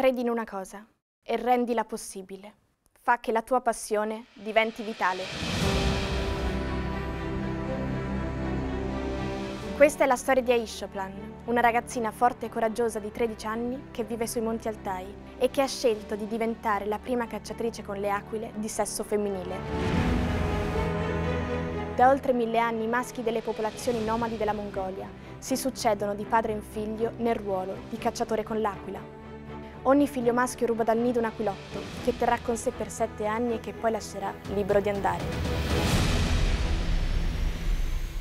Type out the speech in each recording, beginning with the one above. Credi in una cosa e rendila possibile. Fa che la tua passione diventi vitale. Questa è la storia di Aisholpan, una ragazzina forte e coraggiosa di 13 anni che vive sui Monti Altai e che ha scelto di diventare la prima cacciatrice con le aquile di sesso femminile. Da oltre 1000 anni i maschi delle popolazioni nomadi della Mongolia si succedono di padre in figlio nel ruolo di cacciatore con l'aquila. Ogni figlio maschio ruba dal nido un aquilotto che terrà con sé per 7 anni e che poi lascerà libero di andare.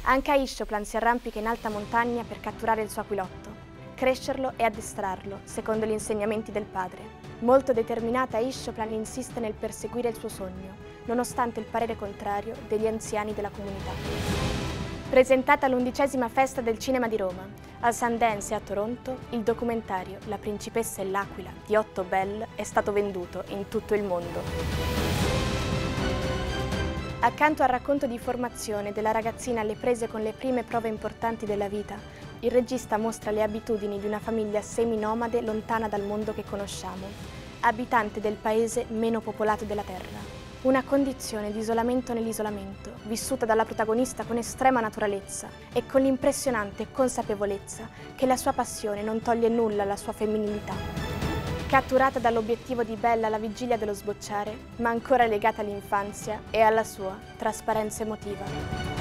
Anche Aisholpan si arrampica in alta montagna per catturare il suo aquilotto, crescerlo e addestrarlo secondo gli insegnamenti del padre. Molto determinata, Aisholpan insiste nel perseguire il suo sogno, nonostante il parere contrario degli anziani della comunità. Presentata all'11ª Festa del Cinema di Roma, al Sundance e a Toronto, il documentario La principessa e l'aquila di Otto Bell è stato venduto in tutto il mondo. Accanto al racconto di formazione della ragazzina alle prese con le prime prove importanti della vita, il regista mostra le abitudini di una famiglia seminomade lontana dal mondo che conosciamo, abitante del paese meno popolato della Terra. Una condizione di isolamento nell'isolamento, vissuta dalla protagonista con estrema naturalezza e con l'impressionante consapevolezza che la sua passione non toglie nulla alla sua femminilità. Catturata dall'obiettivo di Bella alla vigilia dello sbocciare, ma ancora legata all'infanzia e alla sua trasparenza emotiva.